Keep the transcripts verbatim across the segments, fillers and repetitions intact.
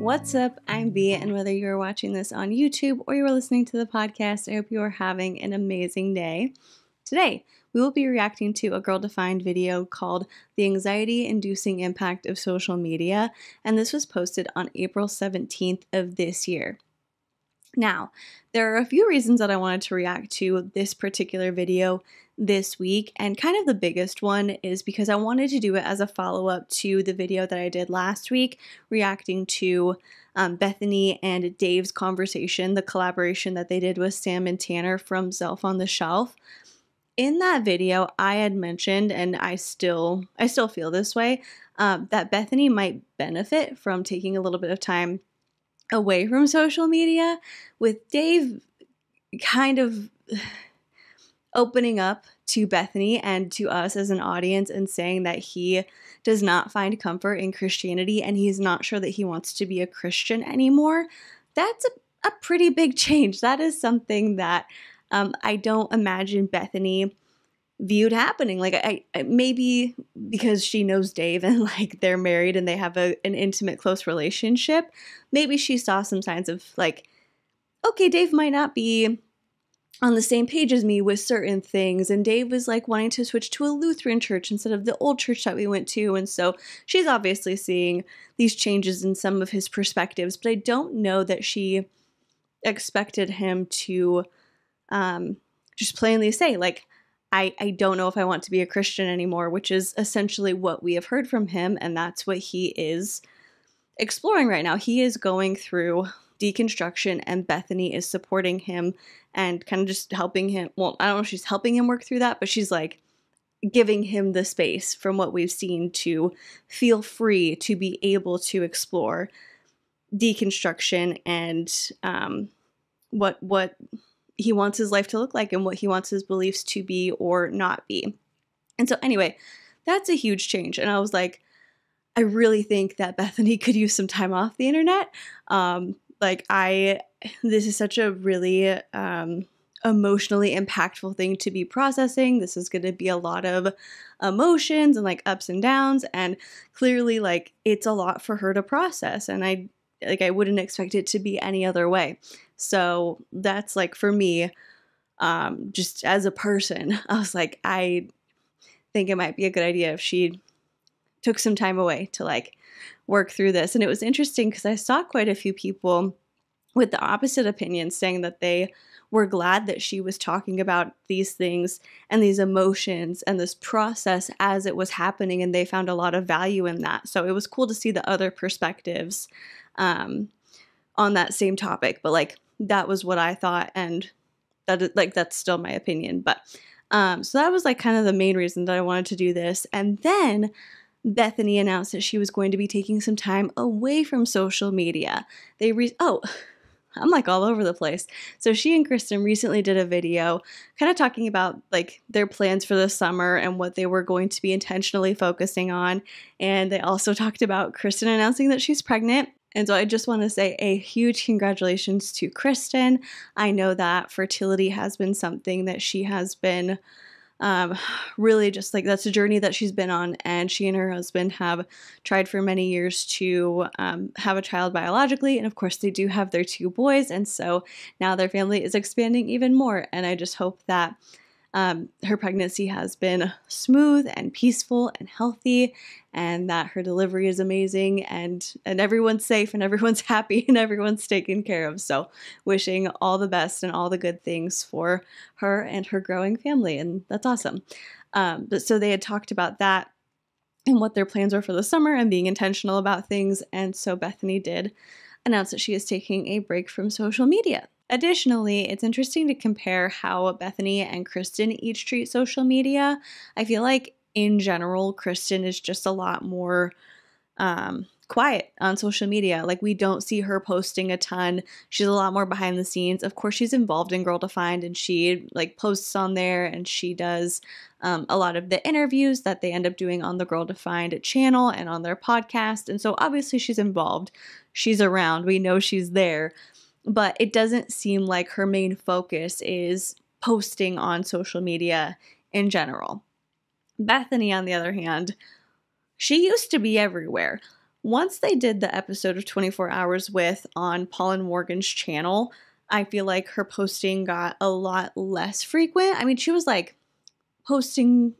What's up? I'm Bea, and whether you're watching this on YouTube or you're listening to the podcast, I hope you are having an amazing day. Today, we will be reacting to a Girl Defined video called The Anxiety-Inducing Impact of Social Media, and this was posted on April seventeenth of this year. Now, there are a few reasons that I wanted to react to this particular video this week, and kind of the biggest one is because I wanted to do it as a follow-up to the video that I did last week reacting to um, Bethany and Dave's conversation, the collaboration that they did with Sam and Tanner from Zelf on the Shelf. In that video, I had mentioned, and I still, I still feel this way, um, that Bethany might benefit from taking a little bit of time away from social media, with Dave kind of opening up to Bethany and to us as an audience and saying that he does not find comfort in Christianity and he's not sure that he wants to be a Christian anymore. That's a, a pretty big change. That is something that um, I don't imagine Bethany viewed happening. Like I, I maybe because she knows Dave and like they're married and they have a, an intimate, close relationship, maybe she saw some signs of like, okay, Dave might not be on the same page as me with certain things. And Dave was like wanting to switch to a Lutheran church instead of the old church that we went to. And so she's obviously seeing these changes in some of his perspectives, but I don't know that she expected him to um, just plainly say like, I, I don't know if I want to be a Christian anymore, which is essentially what we have heard from him. And that's what he is exploring right now. He is going through deconstruction and Bethany is supporting him and kind of just helping him. Well, I don't know if she's helping him work through that, but she's like giving him the space from what we've seen to feel free to be able to explore deconstruction and um, what, what, he wants his life to look like and what he wants his beliefs to be or not be. And so anyway, that's a huge change. And I was like, I really think that Bethany could use some time off the internet. Um, like I, this is such a really um, emotionally impactful thing to be processing. This is going to be a lot of emotions and like ups and downs. And clearly like it's a lot for her to process. And I, like I wouldn't expect it to be any other way. So that's like for me, um, just as a person, I was like, I think it might be a good idea if she took some time away to like work through this. And it was interesting because I saw quite a few people with the opposite opinion saying that they were glad that she was talking about these things and these emotions and this process as it was happening. And they found a lot of value in that. So it was cool to see the other perspectives um, on that same topic. But like, that was what I thought. And that like, that's still my opinion. But um, so that was like kind of the main reason that I wanted to do this. And then Bethany announced that she was going to be taking some time away from social media. They re- Oh, I'm like all over the place. So she and Kristen recently did a video kind of talking about like their plans for the summer and what they were going to be intentionally focusing on. And they also talked about Kristen announcing that she's pregnant. And so I just want to say a huge congratulations to Kristen. I know that fertility has been something that she has been um, really just like that's a journey that she's been on, and she and her husband have tried for many years to um, have a child biologically. And of course they do have their two boys. And so now their family is expanding even more. And I just hope that um, her pregnancy has been smooth and peaceful and healthy, and that her delivery is amazing, and, and everyone's safe and everyone's happy and everyone's taken care of. So wishing all the best and all the good things for her and her growing family. And that's awesome. Um, but so they had talked about that and what their plans were for the summer and being intentional about things. And so Bethany did announce that she is taking a break from social media. Additionally, it's interesting to compare how Bethany and Kristen each treat social media. I feel like in general, Kristen is just a lot more um, quiet on social media. Like we don't see her posting a ton. She's a lot more behind the scenes. Of course, she's involved in Girl Defined and she like posts on there and she does um, a lot of the interviews that they end up doing on the Girl Defined channel and on their podcast. And so obviously she's involved. She's around. We know she's there. But it doesn't seem like her main focus is posting on social media in general. Bethany, on the other hand, she used to be everywhere. Once they did the episode of twenty-four hours with on Paulyn Morgan's channel, I feel like her posting got a lot less frequent. I mean, she was like posting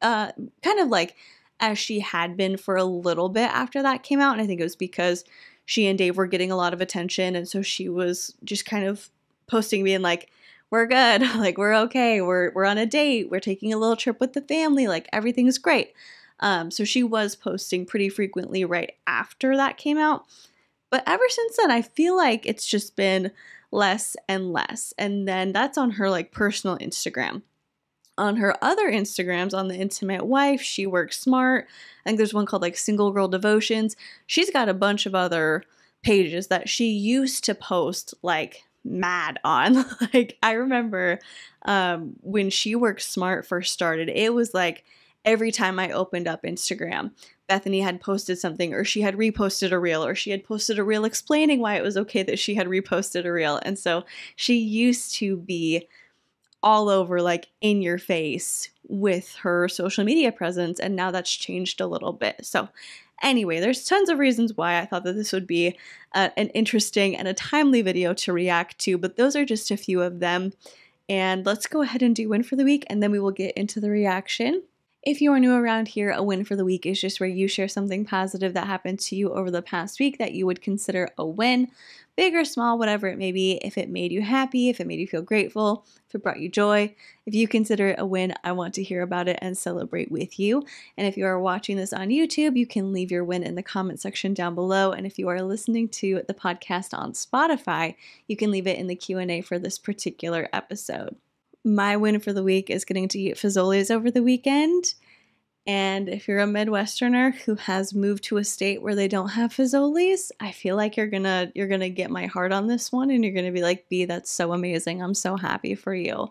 uh, kind of like as she had been for a little bit after that came out. And I think it was because she and Dave were getting a lot of attention. And so she was just kind of posting, being like, we're good. Like, we're okay. We're, we're on a date. We're taking a little trip with the family. Like, everything's great. Um, so she was posting pretty frequently right after that came out. But ever since then, I feel like it's just been less and less. And then that's on her like personal Instagram. On her other Instagrams, on The Intimate Wife, She Works Smart, I think there's one called like Single Girl Devotions. She's got a bunch of other pages that she used to post like mad on. Like, I remember um, when She Works Smart first started, it was like every time I opened up Instagram, Bethany had posted something, or she had reposted a reel, or she had posted a reel explaining why it was okay that she had reposted a reel. And so she used to be all over, like in your face with her social media presence. And now that's changed a little bit. So anyway, there's tons of reasons why I thought that this would be uh, an interesting and a timely video to react to, but those are just a few of them. And let's go ahead and do win for the week, and then we will get into the reaction. If you are new around here, a win for the week is just where you share something positive that happened to you over the past week that you would consider a win, big or small, whatever it may be. If it made you happy, if it made you feel grateful, if it brought you joy, if you consider it a win, I want to hear about it and celebrate with you. And if you are watching this on YouTube, you can leave your win in the comment section down below. And if you are listening to the podcast on Spotify, you can leave it in the Q and A for this particular episode. My win for the week is getting to eat Fazoli's over the weekend. And if you're a Midwesterner who has moved to a state where they don't have Fazoli's, I feel like you're gonna you're gonna get my heart on this one, and you're gonna be like, "Bea, that's so amazing. I'm so happy for you."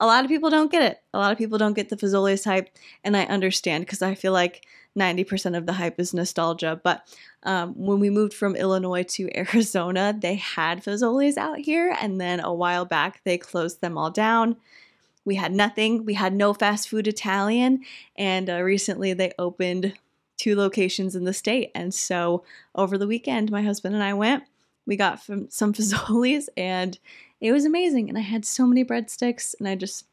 A lot of people don't get it. A lot of people don't get the Fazoli's hype, and I understand, because I feel like ninety percent of the hype is nostalgia. But um, when we moved from Illinois to Arizona, they had Fazoli's out here. And then a while back, they closed them all down. We had nothing. We had no fast food Italian. And uh, recently they opened two locations in the state. And so over the weekend, my husband and I went. We got from some Fazoli's, and it was amazing. And I had so many breadsticks, and I just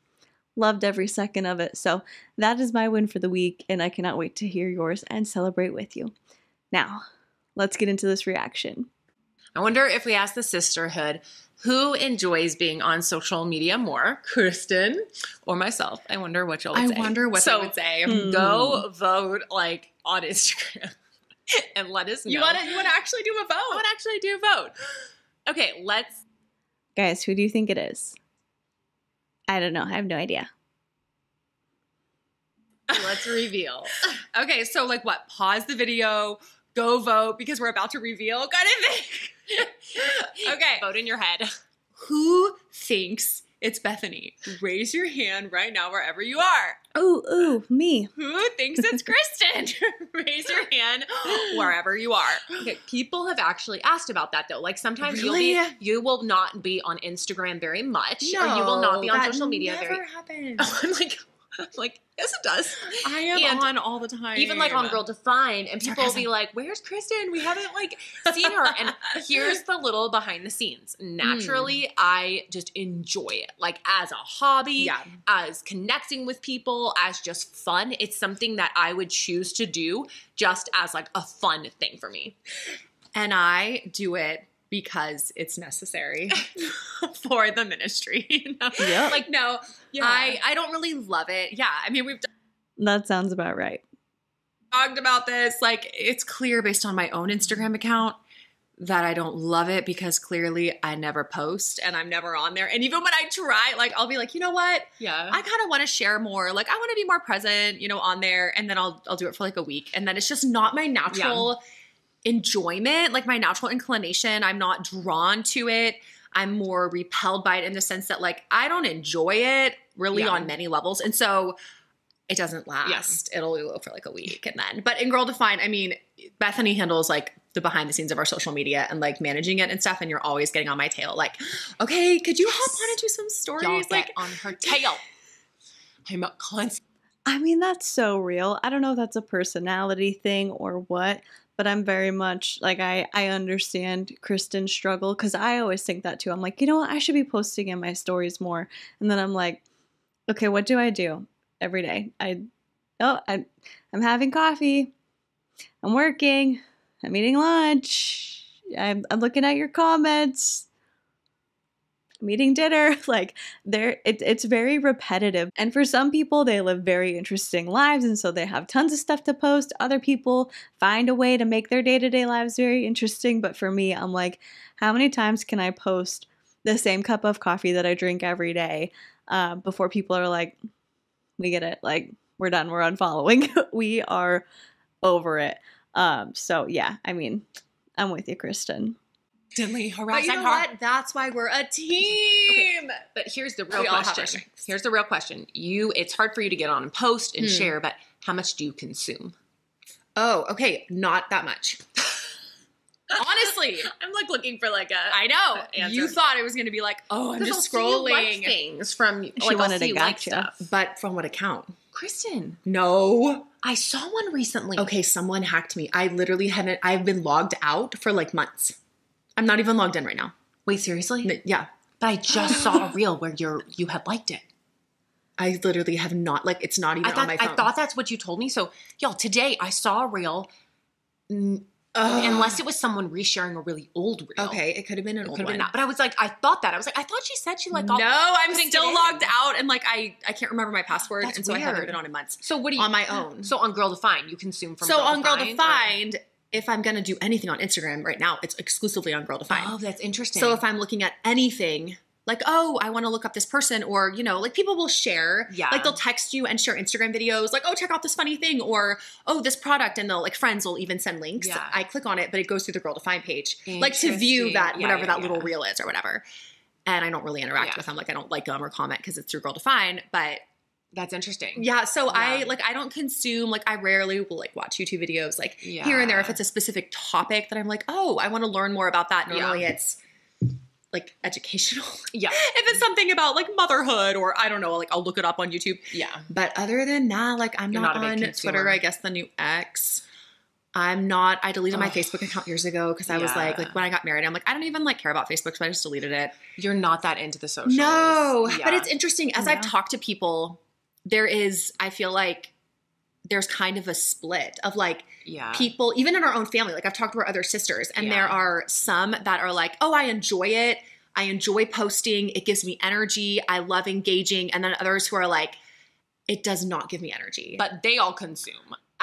loved every second of it. So that is my win for the week, and I cannot wait to hear yours and celebrate with you. Now, let's get into this reaction. I wonder if we ask the sisterhood, who enjoys being on social media more, Kristen or myself? I wonder what you'll I say. I wonder what so, they would say. Mm. Go vote like on Instagram and let us know. You want to you want to actually do a vote? I want to actually do a vote. Okay, let's. Guys, who do you think it is? I don't know. I have no idea. Let's reveal. Okay, so like what? Pause the video, go vote, because we're about to reveal. Got it? Okay. Vote in your head. Who thinks it's Bethany? Raise your hand right now wherever you are. Ooh, ooh, me. Who thinks it's Kristen? Raise your hand wherever you are. Okay, people have actually asked about that though. Like sometimes really? you'll be, you will not be on Instagram very much, no, or you will not be on social media very. That never happens. Oh, I'm like, I'm like, yes, it does. I am and on all the time. Even like on Girl Defined, and people Sarcasm. will be like, "Where's Kristen? We haven't like seen her." And here's the little behind the scenes. Naturally, mm. I just enjoy it, like as a hobby, yeah. as connecting with people, as just fun. It's something that I would choose to do just as like a fun thing for me. And I do it because it's necessary for the ministry. You know? Yep. Like, no, yeah. I, I don't really love it. Yeah. I mean, we've done that sounds about right. Talked about this. Like, it's clear based on my own Instagram account that I don't love it, because clearly I never post and I'm never on there. And even when I try, like, I'll be like, you know what? Yeah. I kind of want to share more. Like, I want to be more present, you know, on there. And then I'll, I'll do it for like a week. And then it's just not my natural yeah. enjoyment, like my natural inclination. I'm not drawn to it. I'm more repelled by it in the sense that like I don't enjoy it really yeah. on many levels. And so it doesn't last. Yeah. It'll go for like a week and then. But in Girl Defined, I mean, Bethany handles like the behind the scenes of our social media and like managing it and stuff. And you're always getting on my tail like, okay, could you yes. hop on and do some stories? Y'all get like on her tail. I'm a constant. I mean, that's so real. I don't know if that's a personality thing or what, but I'm very much like, I, I understand Kristen's struggle, because I always think that too. I'm like, you know what? I should be posting in my stories more. And then I'm like, okay, what do I do every day? I, oh, I, I'm having coffee. I'm working. I'm eating lunch. I'm, I'm looking at your comments. Eating dinner, like there, it, it's very repetitive. And for some people, they live very interesting lives, and so they have tons of stuff to post. Other people find a way to make their day-to-day lives very interesting. But for me, I'm like, how many times can I post the same cup of coffee that I drink every day uh, before people are like, we get it, like we're done, we're unfollowing, we are over it. Um, so yeah, I mean, I'm with you, Kristen. Harass but you know hard. What? That's why we're a team. Okay. But here's the real we question. Here's the real question. You, it's hard for you to get on and post and hmm. share, but how much do you consume? Oh, okay. Not that much. Honestly. I'm like looking for like a I know. Answer. You thought it was going to be like, oh, I'm just scrolling like things from she like, wanted to like stuff. But from what account? Kristen. No. I saw one recently. Okay, someone hacked me. I literally haven't I've been logged out for like months. I'm not even logged in right now. Wait, seriously? N yeah. But I just saw a reel where you're, you had liked it. I literally have not, like, it's not even I thought, on my phone. I thought that's what you told me. So, y'all, today I saw a reel, Ugh. unless it was someone resharing a really old reel. Okay, it could have been an it old one. Not, but I was like, I thought that. I was like, I thought she said she liked all. No, I'm still logged out, and, like, I, I can't remember my password, that's and so weird. I haven't been on in months. So what do you? On my own. So on Girl Defined, you consume from so Girl Defined? So on Girl Defined... If I'm going to do anything on Instagram right now, it's exclusively on Girl Defined. Oh, that's interesting. So if I'm looking at anything, like, oh, I want to look up this person, or, you know, like people will share. Yeah. Like they'll text you and share Instagram videos like, oh, check out this funny thing, or, oh, this product. And they'll, like, friends will even send links. Yeah. I click on it, but it goes through the Girl Defined page. Like to view that, yeah, whatever yeah, that yeah. little reel is or whatever. And I don't really interact yeah. with them. Like I don't like them or comment because it's through Girl Defined, but... That's interesting. Yeah. So yeah. I like, I don't consume, like I rarely will like watch YouTube videos like yeah. here and there if it's a specific topic that I'm like, oh, I want to learn more about that. Normally yeah. it's like educational. Yeah. If it's something about like motherhood or I don't know, like I'll look it up on YouTube. Yeah. But other than that, like I'm not, not on Twitter, I guess the new X. I'm not, I deleted my Ugh. Facebook account years ago because I yeah. was like, like when I got married, I'm like, I don't even like care about Facebook, so I just deleted it. You're not that into the socials. No, yeah. but it's interesting. As yeah. I've talked to people, there is, I feel like there's kind of a split of like yeah. people, even in our own family, like I've talked to our other sisters and yeah. there are some that are like, oh, I enjoy it. I enjoy posting. It gives me energy. I love engaging. And then others who are like, it does not give me energy. But they all consume.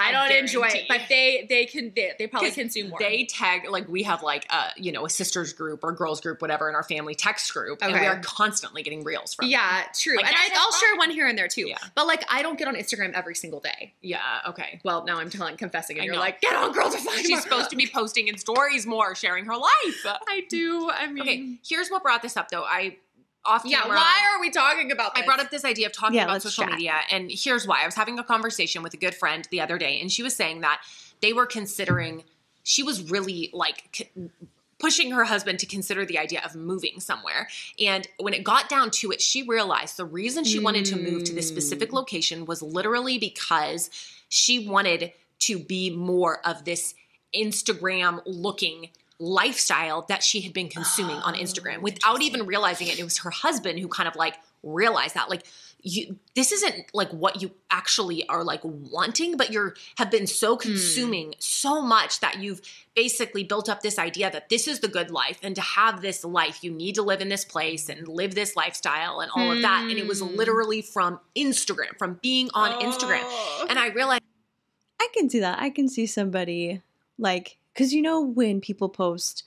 I don't guarantee. enjoy it, but they they can they, they probably consume more. They tag like we have like a you know a sisters group or girls group whatever in our family text group, okay. and we are constantly getting reels from. Yeah, them. true. Like, and I, I'll fun. share one here and there too. Yeah. But like I don't get on Instagram every single day. Yeah. Okay. Well, now I'm telling confessing, and I you're know. like, get on Girl Defined. She's supposed to be posting in stories more, sharing her life. I do. I mean, okay. Here's what brought this up though. I. Off yeah, camera. Why are we talking about this? I brought up this idea of talking yeah, about social chat. media, and here's why. I was having a conversation with a good friend the other day, and she was saying that they were considering, she was really like pushing her husband to consider the idea of moving somewhere. And when it got down to it, she realized the reason she mm. wanted to move to this specific location was literally because she wanted to be more of this Instagram-looking lifestyle that she had been consuming oh, on Instagram without even realizing it. It was her husband who kind of like realized that like you, this isn't like what you actually are like wanting, but you're have been so consuming mm. so much that you've basically built up this idea that this is the good life. And to have this life, you need to live in this place and live this lifestyle and all mm. of that. And it was literally from Instagram, from being on oh. Instagram. And I realized I can see that. I can see somebody like, because you know when people post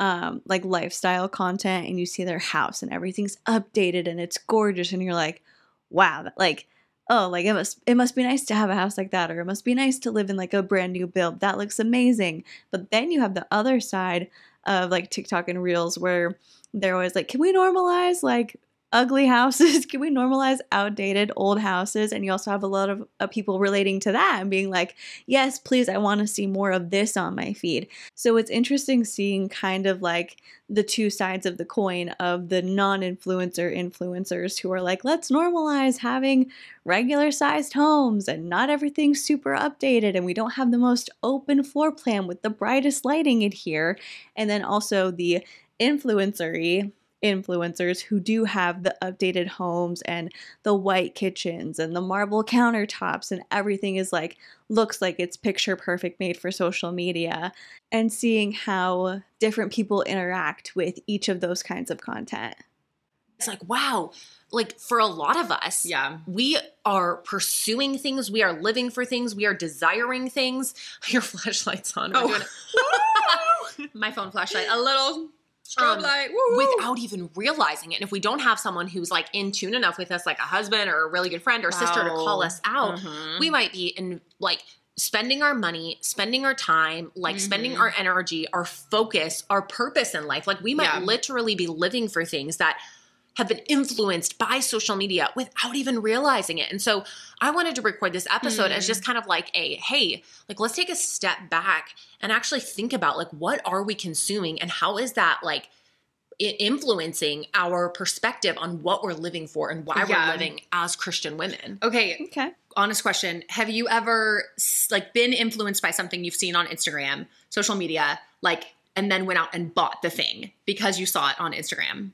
um, like lifestyle content and you see their house and everything's updated and it's gorgeous and you're like, wow, like, oh, like it must, it must be nice to have a house like that, or it must be nice to live in like a brand new build. That looks amazing. But then you have the other side of like TikTok and Reels where they're always like, can we normalize like ugly houses? Can we normalize outdated old houses? And you also have a lot of uh, people relating to that and being like, yes, please, I want to see more of this on my feed. So it's interesting seeing kind of like the two sides of the coin of the non-influencer influencers who are like, let's normalize having regular sized homes and not everything's super updated and we don't have the most open floor plan with the brightest lighting in here. And then also the influencery influencers who do have the updated homes and the white kitchens and the marble countertops and everything is like, looks like it's picture perfect made for social media, and seeing how different people interact with each of those kinds of content. It's like, wow, like for a lot of us, yeah, we are pursuing things. We are living for things. We are desiring things. Your flashlight's on. Oh. Doing my phone flashlight. A little... strobe um, light. Woo-hoo. Without even realizing it. And if we don't have someone who's like in tune enough with us, like a husband or a really good friend or wow. sister to call us out, mm-hmm. we might be in like spending our money, spending our time, like mm-hmm. spending our energy, our focus, our purpose in life. Like we might yeah. literally be living for things that have been influenced by social media without even realizing it. And so I wanted to record this episode mm. as just kind of like a, hey, like let's take a step back and actually think about like, what are we consuming and how is that like influencing our perspective on what we're living for and why yeah. we're living as Christian women? Okay. Okay. Honest question. Have you ever like been influenced by something you've seen on Instagram, social media, like, and then went out and bought the thing because you saw it on Instagram?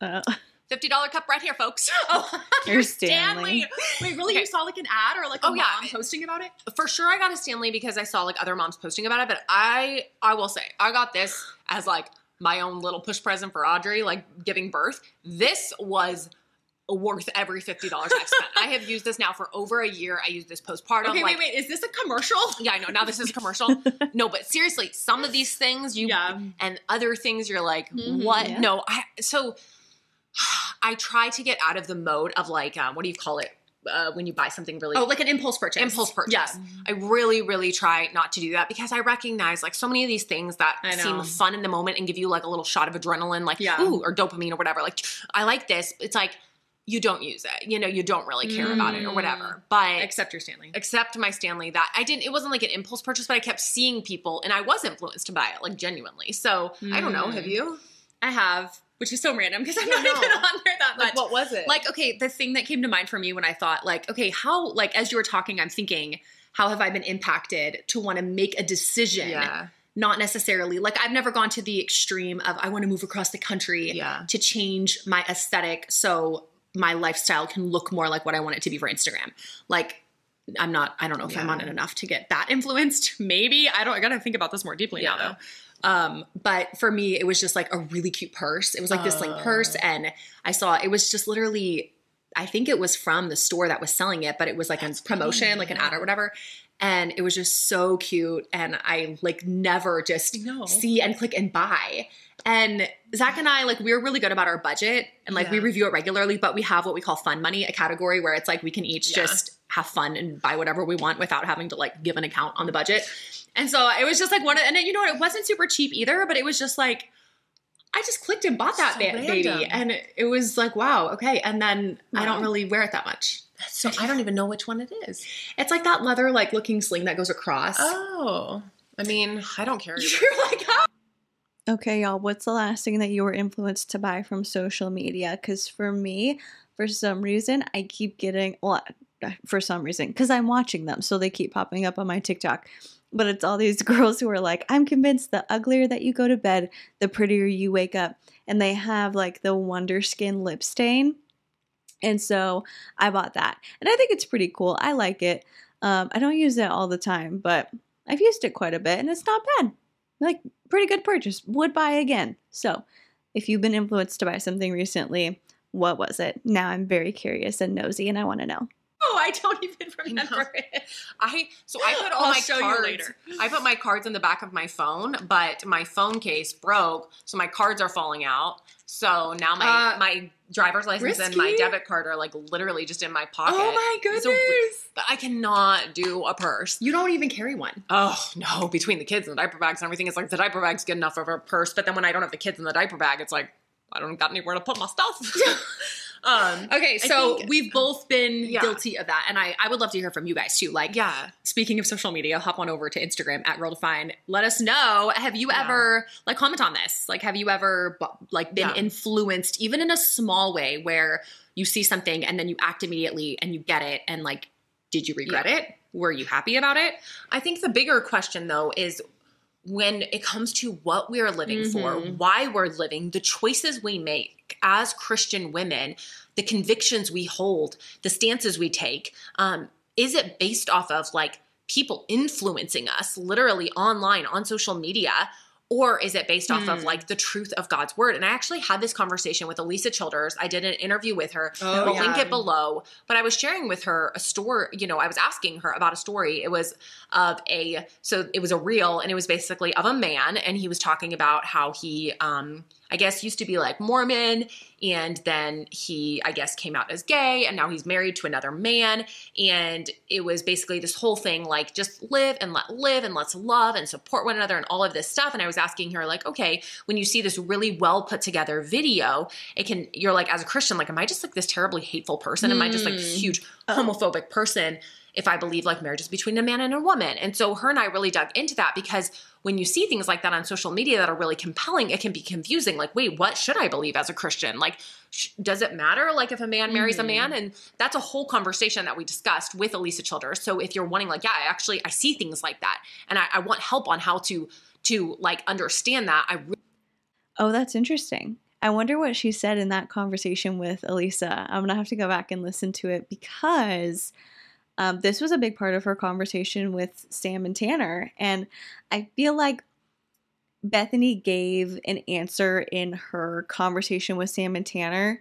Uh, fifty dollar cup right here, folks. Oh, you're Stanley. Stanley. Wait, really? Okay. You saw like an ad or like a oh, mom yeah. posting about it? For sure I got a Stanley because I saw like other moms posting about it, but I I will say I got this as like my own little push present for Audrey, like giving birth. This was worth every fifty dollars I've spent. I have used this now for over a year. I use this postpartum. Okay, like, wait, wait. Is this a commercial? Yeah, I know. Now this is a commercial. No, but seriously, some of these things you yeah. and other things you're like, mm-hmm, what? Yeah. No. I So I try to get out of the mode of like, um, what do you call it? Uh, when you buy something really... Oh, like an impulse purchase. Impulse purchase. Yeah. I really, really try not to do that because I recognize like so many of these things that seem fun in the moment and give you like a little shot of adrenaline, like, yeah. ooh, or dopamine or whatever. Like, I like this. It's like, you don't use it. You know, you don't really care mm. about it or whatever. But except your Stanley. Except my Stanley that I didn't, it wasn't like an impulse purchase, but I kept seeing people and I was influenced to buy it, like genuinely. So mm. I don't know. Have you? I have, which is so random because I'm yeah, not no. even on there that like, much. What was it? Like, okay, the thing that came to mind for me when I thought like, okay, how, like as you were talking, I'm thinking, how have I been impacted to want to make a decision? Yeah. Not necessarily. Like I've never gone to the extreme of I want to move across the country yeah. to change my aesthetic. So my lifestyle can look more like what I want it to be for Instagram. Like I'm not, I don't know if yeah. I'm on it enough to get that influenced. Maybe. I don't, I gotta think about this more deeply yeah. now though. Um, but for me, it was just like a really cute purse. It was like uh. this like purse and I saw, it was just literally, I think it was from the store that was selling it, but it was like That's a promotion, funny. Like an ad or whatever. And it was just so cute. And I like never just no. see and click and buy. And Zach and I, like, we're really good about our budget and like yeah. we review it regularly, but we have what we call fun money, a category where it's like we can each yeah. just have fun and buy whatever we want without having to like give an account on the budget. And so it was just like one of, and it, you know, it wasn't super cheap either, but it was just like, I just clicked and bought that so ba- baby. And it was like, wow. Okay. And then wow. I don't really wear it that much. So I don't even know which one it is. It's like that leather, like looking sling that goes across. Oh, I mean, I don't care. You're like, oh. Okay, y'all, what's the last thing that you were influenced to buy from social media? Because for me, for some reason, I keep getting, well, for some reason, because I'm watching them, so they keep popping up on my TikTok. But it's all these girls who are like, I'm convinced the uglier that you go to bed, the prettier you wake up. And they have like the Wonder Skin lip stain. And so I bought that. And I think it's pretty cool. I like it. Um, I don't use it all the time, but I've used it quite a bit, and it's not bad. Like, pretty good purchase. Would buy again. So if you've been influenced to buy something recently, what was it? Now I'm very curious and nosy and I want to know. Oh, I don't even remember no. it. I So I put all I'll my show cards. You later. I put my cards in the back of my phone, but my phone case broke. So my cards are falling out. So now my, uh, my driver's license risky. And my debit card are like literally just in my pocket. Oh my goodness. So, but I cannot do a purse. You don't even carry one. Oh no. Between the kids and the diaper bags and everything, it's like the diaper bag's good enough for a purse. But then when I don't have the kids in the diaper bag, it's like, I don't got anywhere to put my stuff. Um, okay, so think, we've both been yeah. guilty of that, and I, I would love to hear from you guys too. Like, yeah. speaking of social media, hop on over to Instagram at Girl Defined. Let us know. Have you yeah. ever like comment on this? Like, have you ever like been yeah. influenced, even in a small way, where you see something and then you act immediately and you get it, and like, did you regret yeah. it? Were you happy about it? I think the bigger question though is, when it comes to what we are living mm-hmm. for, why we're living, the choices we make as Christian women, the convictions we hold, the stances we take, um, is it based off of like people influencing us literally online on social media, or is it based off mm. of like the truth of God's word? And I actually had this conversation with Elisa Childers. I did an interview with her. Oh, we'll yeah. link it below. But I was sharing with her a story, you know, I was asking her about a story. It was of a, so it was a reel, and it was basically of a man. And he was talking about how he, um, I guess used to be like Mormon, and then he, I guess, came out as gay, and now he's married to another man. And it was basically this whole thing, like just live and let live and let's love and support one another and all of this stuff. And I was asking her like, okay, when you see this really well put together video, it can, you're like, as a Christian, like, am I just like this terribly hateful person? Mm. Am I just like this huge homophobic person if I believe like marriage is between a man and a woman? And so her and I really dug into that, because when you see things like that on social media that are really compelling, it can be confusing. Like, wait, what should I believe as a Christian? Like, sh does it matter? Like, if a man marries mm-hmm. a man? And that's a whole conversation that we discussed with Elisa Childers. So if you're wanting like, yeah, I actually, I see things like that, and I, I want help on how to, to like understand that. I really oh, that's interesting. I wonder what she said in that conversation with Elisa. I'm going to have to go back and listen to it, because Um, this was a big part of her conversation with Sam and Tanner, and I feel like Bethany gave an answer in her conversation with Sam and Tanner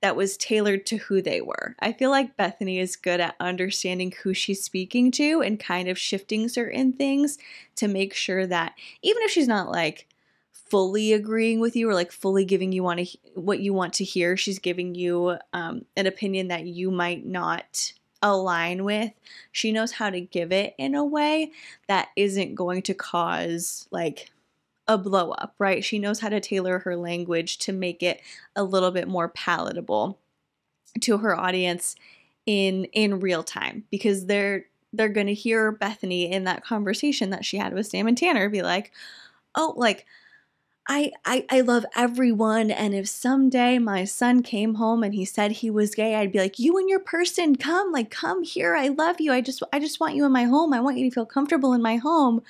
that was tailored to who they were. I feel like Bethany is good at understanding who she's speaking to and kind of shifting certain things to make sure that even if she's not like fully agreeing with you or like fully giving you want to, what you want to hear, she's giving you um, an opinion that you might not align with. She knows how to give it in a way that isn't going to cause like a blow up, right? She knows how to tailor her language to make it a little bit more palatable to her audience in in real time, because they're they're going to hear Bethany in that conversation that she had with Sam and Tanner be like, "Oh, like I, I I love everyone, and if someday my son came home and he said he was gay, I'd be like, you and your person, come, like, come here. I love you. I just I just want you in my home. I want you to feel comfortable in my home."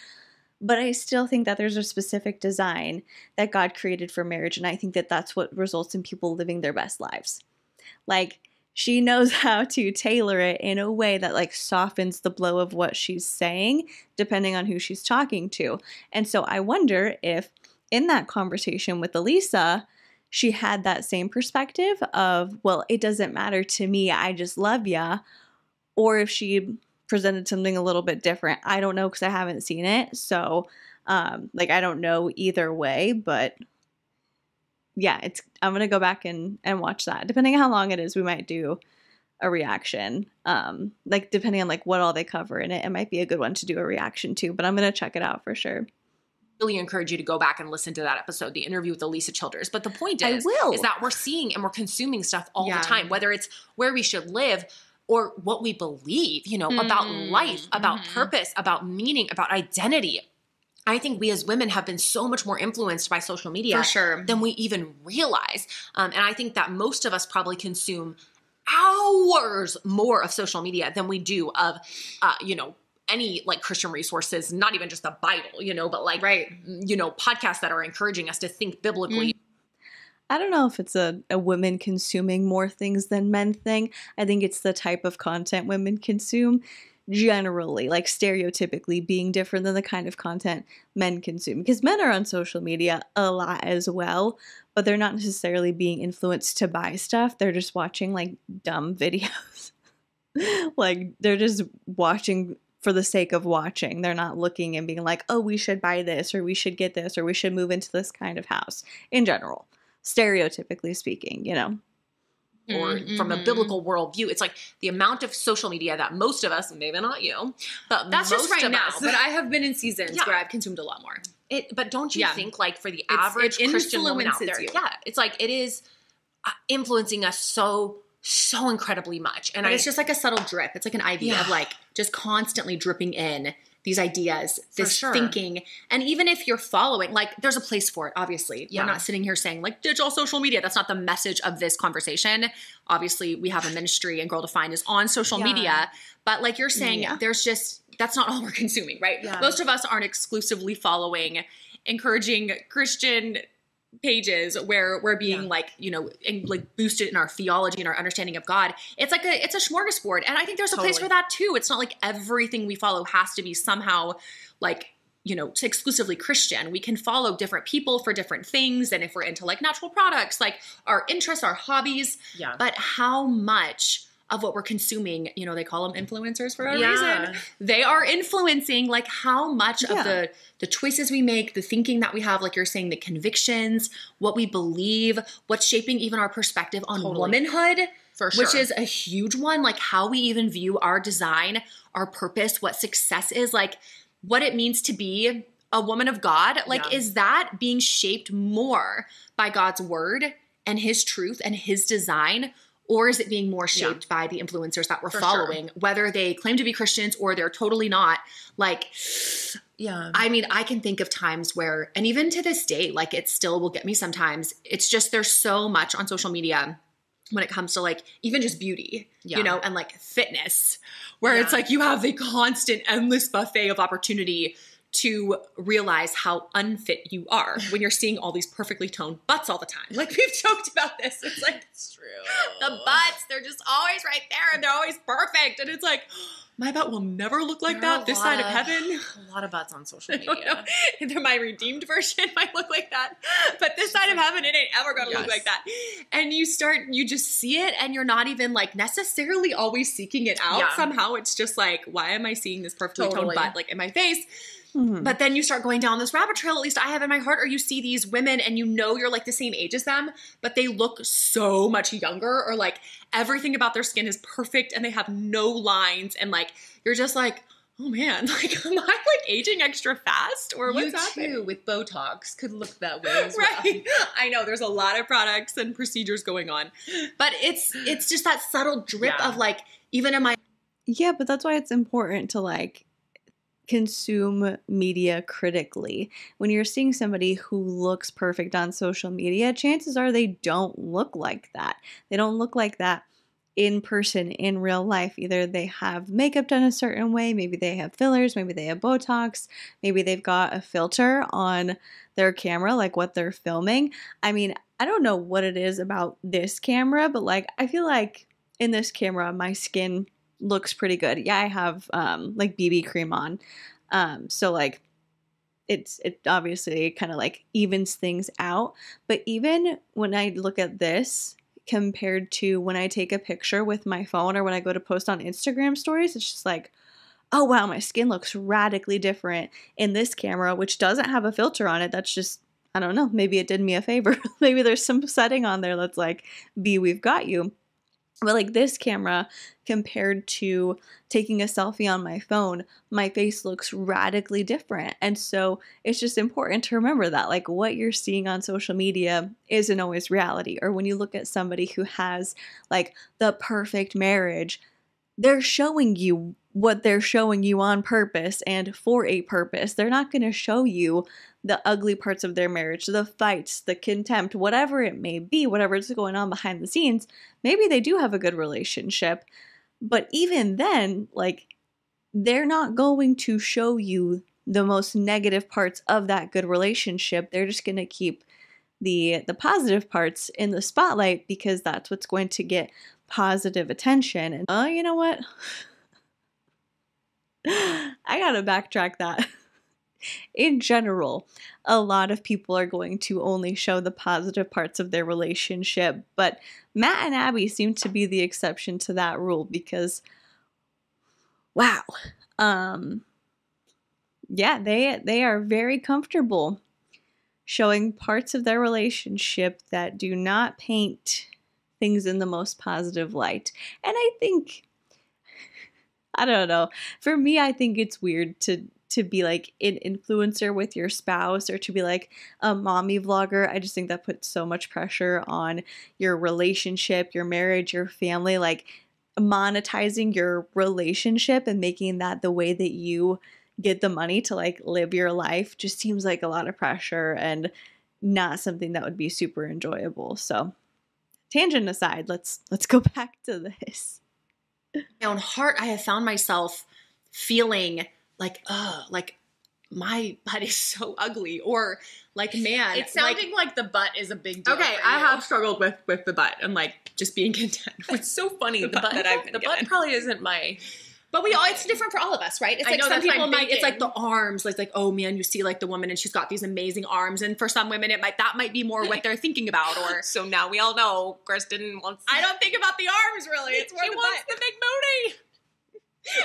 But I still think that there's a specific design that God created for marriage, and I think that that's what results in people living their best lives. Like, she knows how to tailor it in a way that like softens the blow of what she's saying, depending on who she's talking to. And so I wonder if in that conversation with Elisa, she had that same perspective of, well, it doesn't matter to me, I just love ya. Or if she presented something a little bit different. I don't know, because I haven't seen it. So um, like, I don't know either way, but yeah, it's, I'm going to go back and, and watch that. Depending on how long it is, we might do a reaction. Um, like depending on like what all they cover in it, it might be a good one to do a reaction to, but I'm going to check it out for sure. Really encourage you to go back and listen to that episode, the interview with Elisa Childers. But the point is, is that we're seeing and we're consuming stuff all yeah. the time, whether it's where we should live or what we believe, you know, mm. about life, about mm. purpose, about meaning, about identity. I think we as women have been so much more influenced by social media For sure. than we even realize. Um, and I think that most of us probably consume hours more of social media than we do of, uh, you know, any like Christian resources, not even just the Bible, you know, but like, right. you know, podcasts that are encouraging us to think biblically. I don't know if it's a, a women consuming more things than men thing. I think it's the type of content women consume generally, like stereotypically being different than the kind of content men consume, because men are on social media a lot as well, but they're not necessarily being influenced to buy stuff. They're just watching like dumb videos. Like they're just watching for the sake of watching. They're not looking and being like, oh, we should buy this, or we should get this, or we should move into this kind of house in general, stereotypically speaking, you know? mm-hmm, or from mm-hmm. a biblical worldview. It's like the amount of social media that most of us, maybe not you, but that's most just right of now. Us, but I have been in seasons yeah. where I've consumed a lot more. It, but don't you yeah. think, like, for the average it's, it Christian woman out there, you. yeah, it's like it is influencing us so. so incredibly much. And I, it's just like a subtle drip. It's like an I V yeah. of like just constantly dripping in these ideas, this sure. thinking. And even if you're following, like there's a place for it, obviously. Yeah. We're not sitting here saying like digital social media. That's not the message of this conversation. Obviously we have a ministry and Girl Defined is on social yeah. media. But like you're saying, yeah. there's just, that's not all we're consuming, right? Yeah. Most of us aren't exclusively following, encouraging Christian pages where we're being yeah. like, you know, and like boosted in our theology and our understanding of God. It's like a, it's a smorgasbord. And I think there's totally. a place for that too. It's not like everything we follow has to be somehow like, you know, exclusively Christian. We can follow different people for different things. And if we're into like natural products, like our interests, our hobbies, yeah. but how much of what we're consuming, you know, they call them influencers for a yeah. reason. They are influencing like how much yeah. of the, the choices we make, the thinking that we have, like you're saying, the convictions, what we believe, what's shaping even our perspective on totally. womanhood, for sure. which is a huge one. Like how we even view our design, our purpose, what success is, like what it means to be a woman of God. Like, yeah. is that being shaped more by God's word and his truth and his design? Or is it being more shaped yeah. by the influencers that we're For following, sure. whether they claim to be Christians or they're totally not? Like, yeah, I mean, I can think of times where, and even to this day, like it still will get me sometimes. It's just, there's so much on social media when it comes to like, even just beauty, yeah. you know, and like fitness, where yeah. it's like, you have the constant endless buffet of opportunity to realize how unfit you are when you're seeing all these perfectly toned butts all the time. Like we've joked about this. It's like, it's true. The butts, they're just always right there and they're always perfect. And it's like, my butt will never look like there that this side of, of heaven. A lot of butts on social media. My redeemed version might look like that, but this side of heaven, it ain't ever going to yes. look like that. And you start, you just see it and you're not even like necessarily always seeking it out. Yeah. Somehow it's just like, why am I seeing this perfectly totally. toned butt like in my face? Mm-hmm. But then you start going down this rabbit trail, at least I have in my heart, or you see these women and you know you're like the same age as them, but they look so much younger, or like everything about their skin is perfect and they have no lines. And like, you're just like, oh man, like am I like aging extra fast or what's happening? You too with Botox could look that way as well. Right. I know there's a lot of products and procedures going on, but it's, it's just that subtle drip yeah. of like, even in my. Yeah. But that's why it's important to like consume media critically. When you're seeing somebody who looks perfect on social media, chances are they don't look like that. They don't look like that in person, in real life. Either they have makeup done a certain way, maybe they have fillers, maybe they have Botox, maybe they've got a filter on their camera, like what they're filming. I mean, I don't know what it is about this camera, but like, I feel like in this camera, my skin looks pretty good. Yeah, I have um, like B B cream on. Um, so like it's, it obviously kind of like evens things out. But even when I look at this compared to when I take a picture with my phone or when I go to post on Instagram stories, it's just like, oh wow, my skin looks radically different in this camera, which doesn't have a filter on it. That's just, I don't know, maybe it did me a favor. Maybe there's some setting on there that's like, B, we've got you. But like this camera compared to taking a selfie on my phone, my face looks radically different. And so it's just important to remember that like what you're seeing on social media isn't always reality. Or when you look at somebody who has like the perfect marriage, they're showing you what they're showing you on purpose and for a purpose. They're not going to show you the ugly parts of their marriage, the fights, the contempt, whatever it may be, whatever's going on behind the scenes. Maybe they do have a good relationship, but even then, like, they're not going to show you the most negative parts of that good relationship. They're just going to keep the the positive parts in the spotlight because that's what's going to get positive attention. And oh, you know what? I gotta backtrack that. In general, a lot of people are going to only show the positive parts of their relationship, but Matt and Abby seem to be the exception to that rule because, wow, um, yeah, they they are very comfortable showing parts of their relationship that do not paint things in the most positive light. And I think, I don't know, for me, I think it's weird to to be like an influencer with your spouse, or to be like a mommy vlogger. I just think that puts so much pressure on your relationship, your marriage, your family, like monetizing your relationship and making that the way that you get the money to like live your life just seems like a lot of pressure and not something that would be super enjoyable. So tangent aside, let's let's go back to this. In my own heart, I have found myself feeling like, oh, like my butt is so ugly, or like, man, it's sounding like, like the butt is a big deal. Okay, I have struggled with with the butt and like just being content. It's so funny the, the butt that I've been the given. Butt probably isn't my. But we all, it's different for all of us, right? It's I like know, some people might, it's like the arms, like, like, oh man, you see like the woman and she's got these amazing arms. And for some women, it might, that might be more what they're thinking about. Or so now we all know Kristen wants, I don't think about the arms really. It's more she the wants butt. The big booty.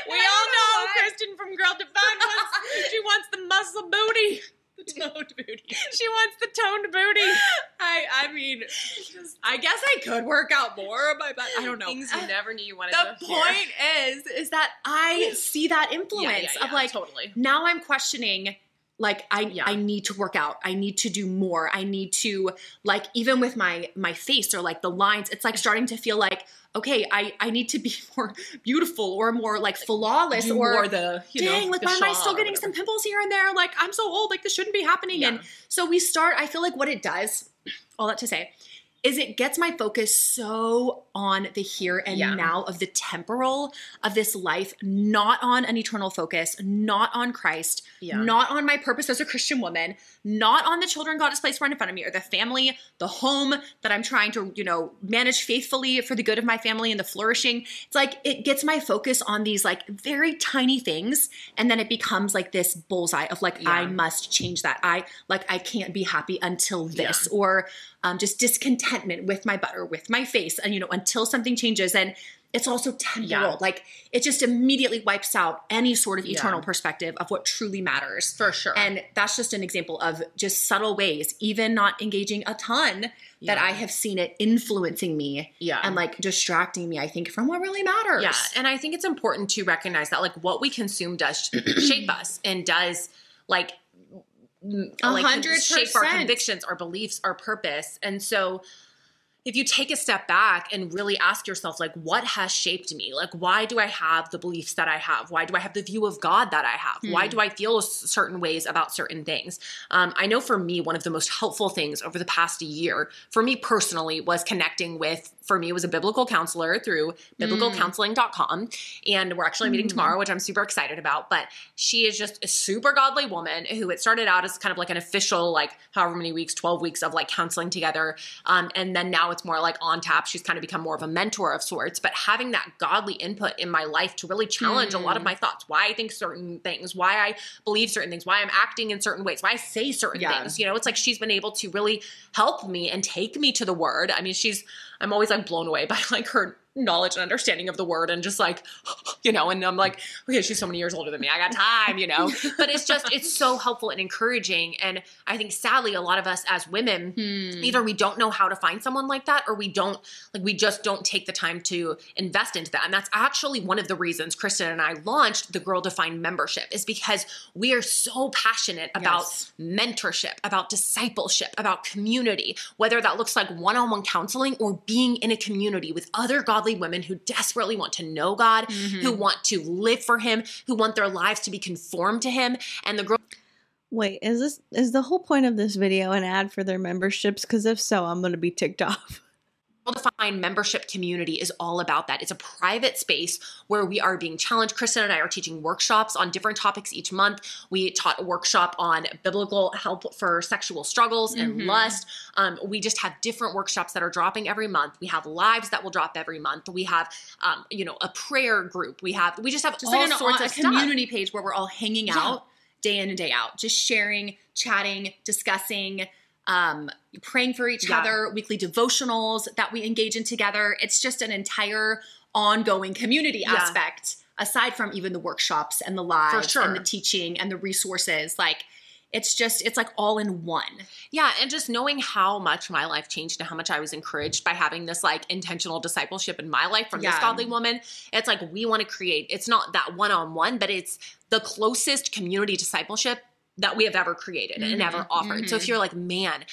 We all know, know Kristen from Girl Defined wants, she wants the muscle booty. The toned booty. She wants the toned booty. I I mean, just, I guess I could work out more, but I don't know. Things you uh, never knew you wanted to do. The point is, is that I see that influence yeah, yeah, yeah, of like, totally. Now I'm questioning, like, I yeah. I need to work out. I need to do more. I need to, like, even with my, my face or like the lines, it's like starting to feel like, okay, I, I need to be more beautiful or more like flawless you or, or the, you dang, know, like why am I still getting some pimples here and there? Like I'm so old, like this shouldn't be happening. Yeah. And so we start, I feel like what it does, all that to say, is it gets my focus so on the here and yeah. now of the temporal of this life, not on an eternal focus, not on Christ, yeah. not on my purpose as a Christian woman, not on the children God has placed right in front of me or the family, the home that I'm trying to, you know, manage faithfully for the good of my family and the flourishing. It's like, it gets my focus on these like very tiny things. And then it becomes like this bullseye of like, yeah. I must change that. I like, I can't be happy until this, yeah. or um, just discontent with my butt or with my face, and you know, until something changes. And it's also temporal, yeah. like it just immediately wipes out any sort of eternal yeah. perspective of what truly matters, for sure. And that's just an example of just subtle ways, even not engaging a ton, yeah. that I have seen it influencing me, yeah. and like distracting me, I think, from what really matters. Yeah, and I think it's important to recognize that like what we consume does shape us and does like like shape our convictions, our beliefs, our purpose. And so if you take a step back and really ask yourself, like, what has shaped me? Like, why do I have the beliefs that I have? Why do I have the view of God that I have? Mm. Why do I feel certain ways about certain things? Um, I know for me, one of the most helpful things over the past year, for me personally, was connecting with, for me, it was a biblical counselor through biblical counseling dot com. And we're actually meeting tomorrow, which I'm super excited about. But she is just a super godly woman who, it started out as kind of like an official, like however many weeks, twelve weeks of like counseling together. Um, and then now it's more like on tap. She's kind of become more of a mentor of sorts. But having that godly input in my life to really challenge mm. a lot of my thoughts, why I think certain things, why I believe certain things, why I'm acting in certain ways, why I say certain yeah. things. You know, it's like she's been able to really help me and take me to the word. I mean, she's, I'm always like blown away by like her knowledge and understanding of the word, and just like, you know, and I'm like, okay, she's so many years older than me. I got time, you know, but it's just, it's so helpful and encouraging. And I think sadly, a lot of us as women, hmm. either we don't know how to find someone like that, or we don't like, we just don't take the time to invest into that. And that's actually one of the reasons Kristen and I launched the Girl Defined membership, is because we are so passionate about yes. mentorship, about discipleship, about community, whether that looks like one-on-one counseling or being in a community with other godly women who desperately want to know God, mm-hmm. who want to live for him, who want their lives to be conformed to him. And the girl. Wait, is this, is the whole point of this video an ad for their memberships? Because if so, I'm going to be ticked off. Defined membership community is all about that. It's a private space where we are being challenged. Kristen and I are teaching workshops on different topics each month. We taught a workshop on biblical help for sexual struggles and mm-hmm. lust. Um, we just have different workshops that are dropping every month. We have lives that will drop every month. We have, um, you know, a prayer group. We have, we just have just all like an, sorts a, of a community stuff. Page where we're all hanging yeah. out day in and day out, just sharing, chatting, discussing, um, praying for each yeah. other, weekly devotionals that we engage in together. It's just an entire ongoing community yeah. aspect, aside from even the workshops and the lives sure. and the teaching and the resources. Like It's just, it's like all in one. Yeah. And just knowing how much my life changed and how much I was encouraged by having this like intentional discipleship in my life from yeah. this godly woman. It's like, we want to create, it's not that one-on-one, but it's the closest community discipleship that we have ever created mm-hmm. and ever offered. Mm-hmm. So if you're like, man,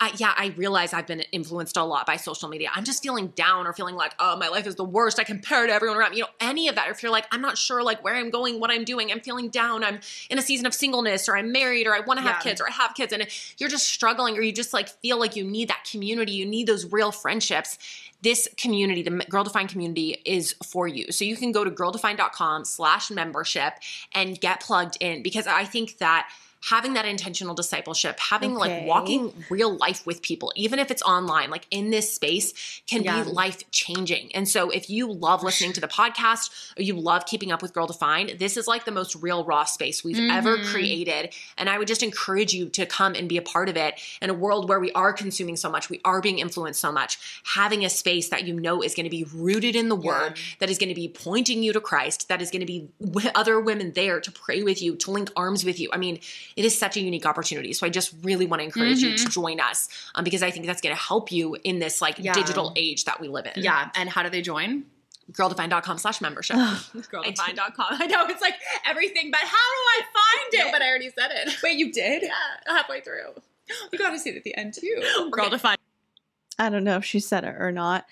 I, yeah, I realize I've been influenced a lot by social media. I'm just feeling down or feeling like, oh, my life is the worst. I compare to everyone around me. You know, any of that. Or if you're like, I'm not sure like where I'm going, what I'm doing. I'm feeling down. I'm in a season of singleness, or I'm married, or I want to have yeah. kids, or I have kids. And you're just struggling, or you just like feel like you need that community. You need those real friendships. This community, the Girl Defined community, is for you. So you can go to girldefined.com slash membership and get plugged in, because I think that having that intentional discipleship, having okay. like walking real life with people, even if it's online, like in this space, can yeah. be life changing. And so if you love listening to the podcast, or you love keeping up with Girl Defined, this is like the most real raw space we've mm-hmm. ever created. And I would just encourage you to come and be a part of it. In a world where we are consuming so much, we are being influenced so much, having a space that you know is going to be rooted in the yeah. word, that is going to be pointing you to Christ, that is going to be other women there to pray with you, to link arms with you. I mean, it is such a unique opportunity. So I just really want to encourage mm-hmm. you to join us um, because I think that's going to help you in this like yeah. digital age that we live in. Yeah. And how do they join? Girldefined.com slash membership. Girldefined dot com. I know it's like everything, but how do I find it? Yeah, but I already said it. Wait, you did? Yeah. Halfway through. You got to see it at the end too. Okay. Girldefined. I don't know if she said it or not.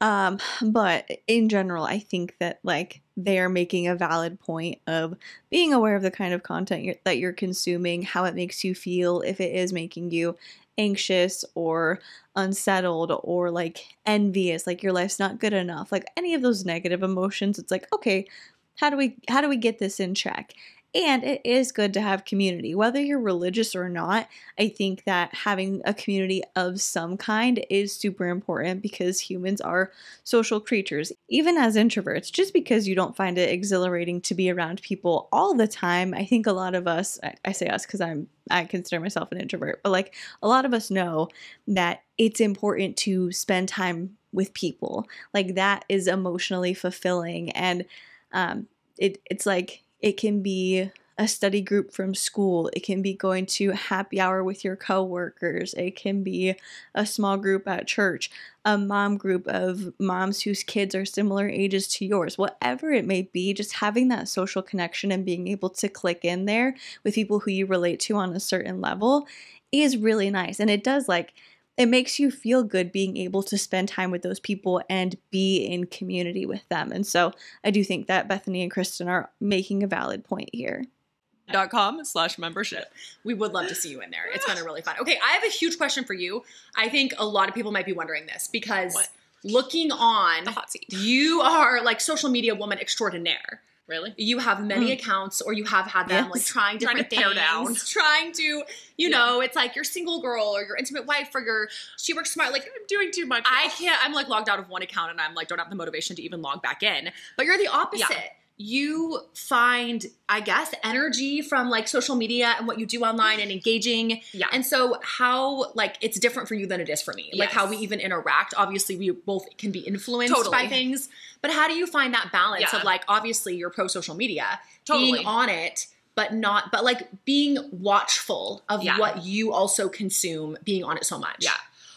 Um, but in general, I think that like they are making a valid point of being aware of the kind of content you're, that you're consuming, how it makes you feel, if it is making you anxious or unsettled or like envious, like your life's not good enough, like any of those negative emotions. It's like, okay, how do we, how do we get this in check? And it is good to have community, whether you're religious or not. I think that having a community of some kind is super important because humans are social creatures, even as introverts. Just because you don't find it exhilarating to be around people all the time, I think a lot of us, I, I say us because I'm, I consider myself an introvert, but like a lot of us know that it's important to spend time with people. Like that is emotionally fulfilling, and um, it it's like, it can be a study group from school. It can be going to happy hour with your coworkers. It can be a small group at church, a mom group of moms whose kids are similar ages to yours. Whatever it may be, just having that social connection and being able to click in there with people who you relate to on a certain level is really nice. And it does like, it makes you feel good being able to spend time with those people and be in community with them. And so I do think that Bethany and Kristen are making a valid point here. Dot com slash membership. We would love to see you in there. It's been a really fun. Okay. I have a huge question for you. I think a lot of people might be wondering this because what? Looking on, the hot seat. You are like social media woman extraordinaire. Really? You have many mm. accounts, or you have had them yes. like trying different trying to things, down. trying to, you yeah. know, it's like your single girl or your intimate wife or your, she works smart. Like I'm doing too much. I can't, I'm like logged out of one account and I'm like, don't have the motivation to even log back in, but you're the opposite. Yeah. You find, I guess, energy from like social media and what you do online and engaging. Yeah. And so how like it's different for you than it is for me. Yes. Like how we even interact. Obviously we both can be influenced totally. By things, but how do you find that balance yeah. of like, obviously you're pro social media, totally. Being on it, but not, but like being watchful of yeah. what you also consume, being on it so much. Yeah.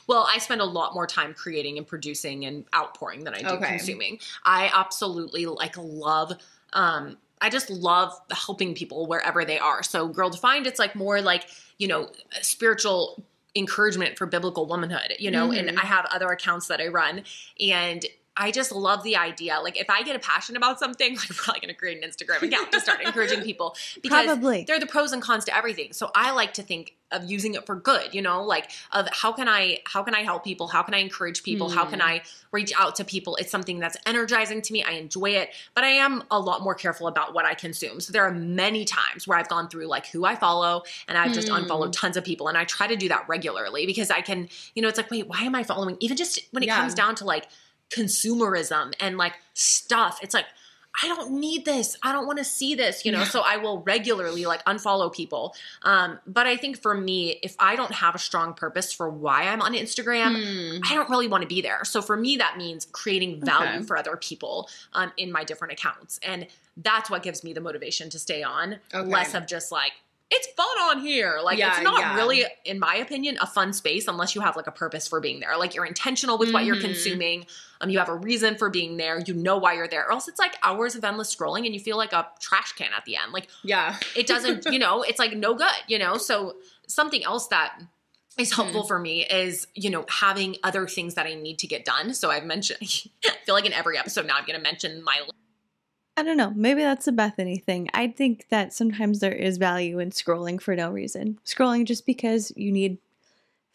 Well, I spend a lot more time creating and producing and outpouring than I do okay. consuming. I absolutely like love, um, I just love helping people wherever they are. So Girl Defined, it's like more like, you know, spiritual encouragement for biblical womanhood, you know, mm-hmm. and I have other accounts that I run, and I just love the idea. Like if I get a passion about something, like I'm probably going to create an Instagram account to start encouraging people because probably. They're the pros and cons to everything. So I like to think of using it for good, you know, like of how can I, how can I help people? How can I encourage people? Mm. How can I reach out to people? It's something that's energizing to me. I enjoy it, but I am a lot more careful about what I consume. So there are many times where I've gone through like who I follow, and I've just mm. unfollowed tons of people. And I try to do that regularly because I can, you know, it's like, wait, why am I following? Even just when it yeah. comes down to like consumerism and like stuff, it's like, I don't need this. I don't want to see this, you know? Yeah. So I will regularly like unfollow people. Um, but I think for me, if I don't have a strong purpose for why I'm on Instagram, mm. I don't really want to be there. So for me, that means creating value okay. for other people um, in my different accounts. And that's what gives me the motivation to stay on, okay. less of just like, it's fun on here. Like, yeah, it's not yeah. really, in my opinion, a fun space unless you have, like, a purpose for being there. Like, you're intentional with mm-hmm. what you're consuming. Um, you have a reason for being there. You know why you're there. Or else it's, like, hours of endless scrolling and you feel like a trash can at the end. Like, yeah, it doesn't, you know, it's, like, no good, you know? So something else that is helpful mm. for me is, you know, having other things that I need to get done. So I've mentioned, I feel like in every episode now I'm going to mention my list. I don't know. Maybe that's a Bethany thing. I think that sometimes there is value in scrolling for no reason. Scrolling just because you need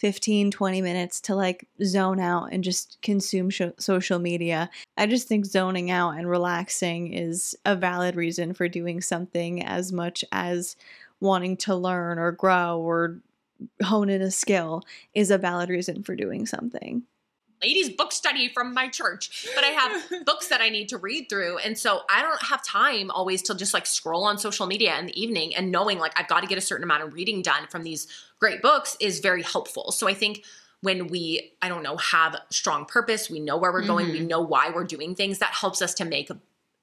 fifteen, twenty minutes to like zone out and just consume sh- social media. I just think zoning out and relaxing is a valid reason for doing something as much as wanting to learn or grow or hone in a skill is a valid reason for doing something. Ladies book study from my church, but I have books that I need to read through. And so I don't have time always to just like scroll on social media in the evening, and knowing like I've got to get a certain amount of reading done from these great books is very helpful. So I think when we, I don't know, have strong purpose, we know where we're going, mm-hmm. we know why we're doing things, that helps us to make,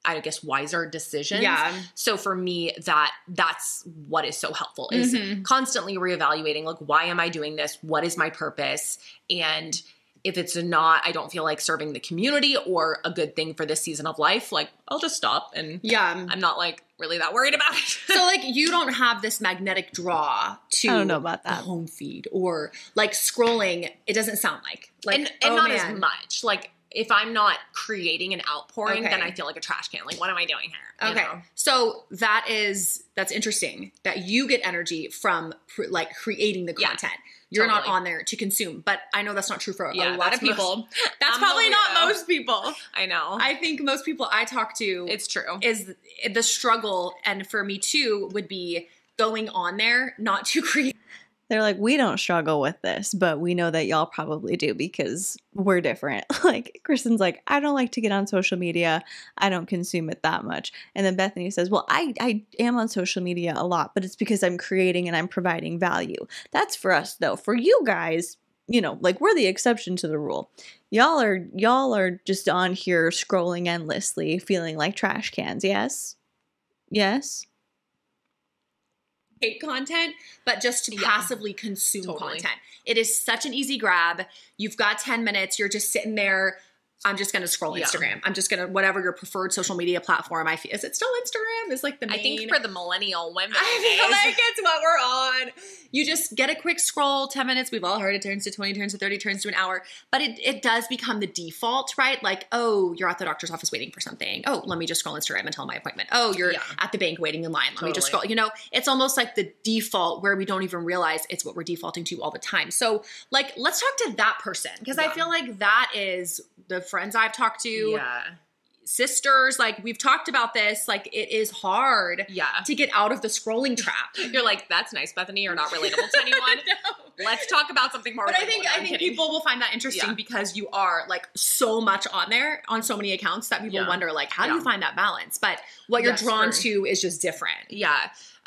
I guess, wiser decisions. Yeah. So for me, that that's what is so helpful is mm-hmm. constantly reevaluating, like, why am I doing this? What is my purpose? And if it's not, I don't feel like serving the community or a good thing for this season of life, like I'll just stop. And yeah, I'm not like really that worried about it. So like you don't have this magnetic draw to I don't know about that. Home feed or like scrolling. It doesn't sound like, like and, and oh, not man. As much. Like if I'm not creating an outpouring, okay. then I feel like a trash can. Like what am I doing here? You okay. know? So that is, that's interesting that you get energy from pr- like creating the content. Yeah. You're totally. Not on there to consume. But I know that's not true for yeah, a lot of people. Most, that's I'm probably not most people. I know. I think most people I talk to. It's true. Is the struggle. And for me too, would be going on there, not to create. They're like, we don't struggle with this, but we know that y'all probably do because we're different. Like, Kristen's like, I don't like to get on social media. I don't consume it that much. And then Bethany says, well, I, I am on social media a lot, but it's because I'm creating and I'm providing value. That's for us, though. For you guys, you know, like we're the exception to the rule. Y'all are y'all are just on here scrolling endlessly, feeling like trash cans. Yes? Yes? Hate content, but just to yeah. passively consume totally. Content. It is such an easy grab. You've got ten minutes. You're just sitting there. I'm just going to scroll yeah. Instagram. I'm just going to, whatever your preferred social media platform. I feel, is it still Instagram? Is like the main. I think for the millennial women. I feel like it's what we're on. You just get a quick scroll, ten minutes. We've all heard it turns to twenty, turns to thirty, turns to an hour. But it, it does become the default, right? Like, oh, you're at the doctor's office waiting for something. Oh, let me just scroll Instagram until my appointment. Oh, you're yeah. at the bank waiting in line. Let totally. Me just scroll. You know, it's almost like the default where we don't even realize it's what we're defaulting to all the time. So like, let's talk to that person because yeah. I feel like that is the friends I've talked to, yeah. sisters, like we've talked about this, like it is hard yeah. to get out of the scrolling trap. You're like, that's nice, Bethany, you're not relatable to anyone. No. Let's talk about something more. But I think, I think kidding. People will find that interesting yeah. because you are like so much on there on so many accounts that people yeah. wonder like, how yeah. do you find that balance? But what you're that's drawn true. To is just different. Yeah.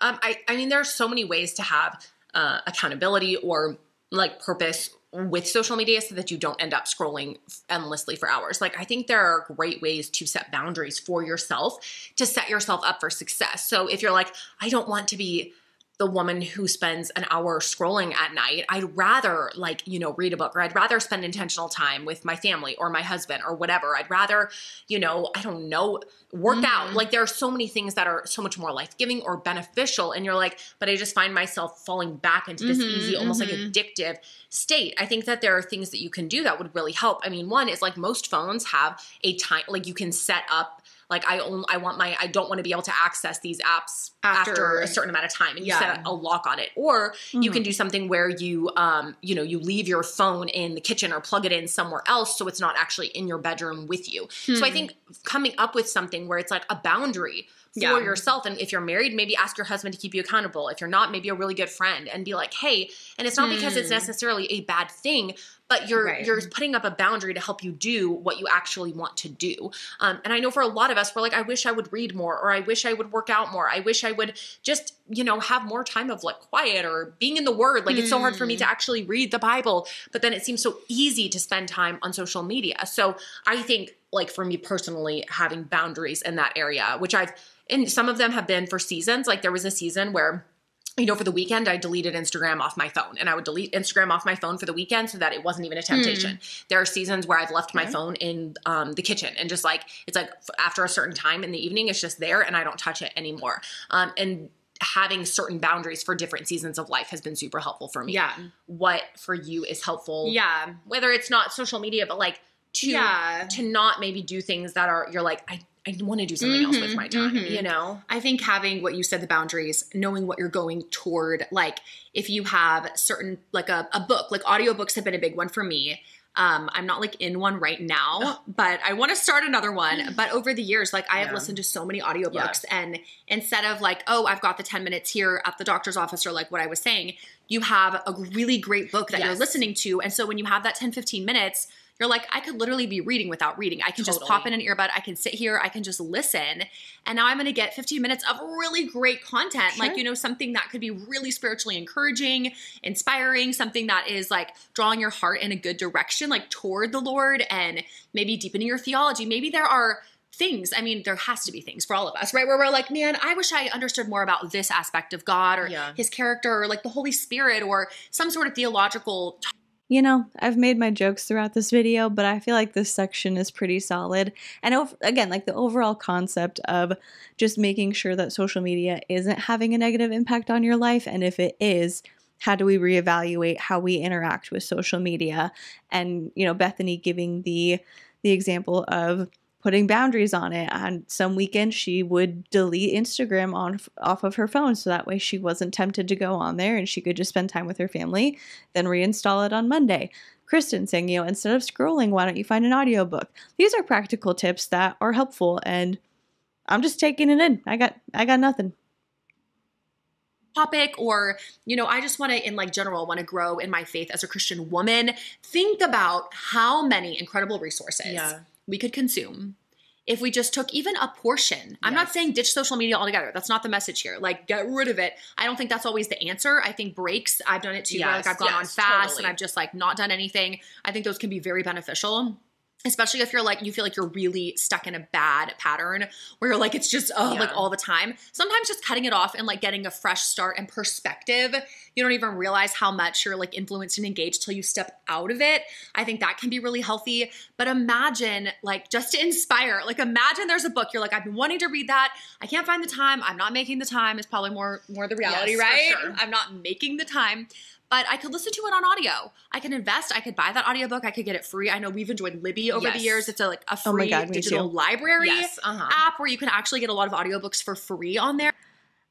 Um, I, I mean, there are so many ways to have uh, accountability or like purpose with social media so that you don't end up scrolling endlessly for hours. Like I think there are great ways to set boundaries for yourself to set yourself up for success. So if you're like, I don't want to be the woman who spends an hour scrolling at night, I'd rather like, you know, read a book, or I'd rather spend intentional time with my family or my husband or whatever. I'd rather, you know, I don't know, work mm-hmm. out. Like there are so many things that are so much more life-giving or beneficial. And you're like, but I just find myself falling back into this mm-hmm, easy, almost mm-hmm. like addictive state. I think that there are things that you can do that would really help. I mean, one is like most phones have a time, like you can set up like I only, I want my, I don't want to be able to access these apps after, after a certain amount of time, and you yeah. set a lock on it. Or mm-hmm. you can do something where you, um, you know, you leave your phone in the kitchen or plug it in somewhere else, so it's not actually in your bedroom with you. Hmm. So I think coming up with something where it's like a boundary for yeah. yourself. And if you're married, maybe ask your husband to keep you accountable. If you're not, maybe a really good friend, and be like, hey, and it's not mm. because it's necessarily a bad thing, but you're, right. you're putting up a boundary to help you do what you actually want to do. Um, and I know for a lot of us, we're like, I wish I would read more, or I wish I would work out more. I wish I would just, you know, have more time of like quiet or being in the word. Like mm. it's so hard for me to actually read the Bible, but then it seems so easy to spend time on social media. So I think like for me personally, having boundaries in that area, which I've, and some of them have been for seasons. Like there was a season where you know, for the weekend, I deleted Instagram off my phone, and I would delete Instagram off my phone for the weekend so that it wasn't even a temptation. Mm. There are seasons where I've left okay. my phone in um, the kitchen, and just like, it's like after a certain time in the evening, it's just there and I don't touch it anymore. Um, and having certain boundaries for different seasons of life has been super helpful for me. Yeah. What for you is helpful? Yeah. Whether it's not social media, but like to, yeah. to not maybe do things that are, you're like, I I want to do something mm-hmm, else with my time, mm-hmm. you know? I think having what you said, the boundaries, knowing what you're going toward, like if you have certain, like a, a book, like audiobooks have been a big one for me. Um, I'm not like in one right now, Ugh. but I want to start another one. But over the years, like I yeah. have listened to so many audiobooks yeah. and instead of like, oh, I've got the ten minutes here at the doctor's office or like what I was saying, you have a really great book that yes. you're listening to. And so when you have that ten, fifteen minutes, you're like, I could literally be reading without reading. I can totally. just pop in an earbud. I can sit here. I can just listen. And now I'm going to get fifteen minutes of really great content. Sure. Like, you know, something that could be really spiritually encouraging, inspiring, something that is like drawing your heart in a good direction, like toward the Lord and maybe deepening your theology. Maybe there are things. I mean, there has to be things for all of us, right? Where we're like, man, I wish I understood more about this aspect of God or yeah. his character or like the Holy Spirit or some sort of theological topic. You know, I've made my jokes throughout this video, but I feel like this section is pretty solid. And again, like the overall concept of just making sure that social media isn't having a negative impact on your life. And if it is, how do we reevaluate how we interact with social media? And, you know, Bethany giving the the example of putting boundaries on it. On some weekend, she would delete Instagram on off of her phone so that way she wasn't tempted to go on there and she could just spend time with her family, then reinstall it on Monday. Kristen saying, you know, instead of scrolling, why don't you find an audiobook? These are practical tips that are helpful, and I'm just taking it in. I got I got nothing. Topic, or, you know, I just want to, in like general, want to grow in my faith as a Christian woman. Think about how many incredible resources. Yeah. We could consume if we just took even a portion. Yes. I'm not saying ditch social media altogether. That's not the message here. Like, get rid of it. I don't think that's always the answer. I think breaks, I've done it too. Yes, like I've gone yes, on fast totally. and I've just like not done anything. I think those can be very beneficial, especially if you're like, you feel like you're really stuck in a bad pattern where you're like, it's just oh, yeah. like all the time. Sometimes just cutting it off and like getting a fresh start and perspective. You don't even realize how much you're like influenced and engaged till you step out of it. I think that can be really healthy. But imagine like just to inspire, like imagine there's a book. You're like, I've been wanting to read that. I can't find the time. I'm not making the time is probably more, more the reality, yes, right? For sure. I'm not making the time. But I could listen to it on audio. I can invest. I could buy that audiobook. I could get it free. I know we've enjoyed Libby over yes. the years. It's a, like a free oh my God, digital too. library yes. uh-huh. app where you can actually get a lot of audiobooks for free on there.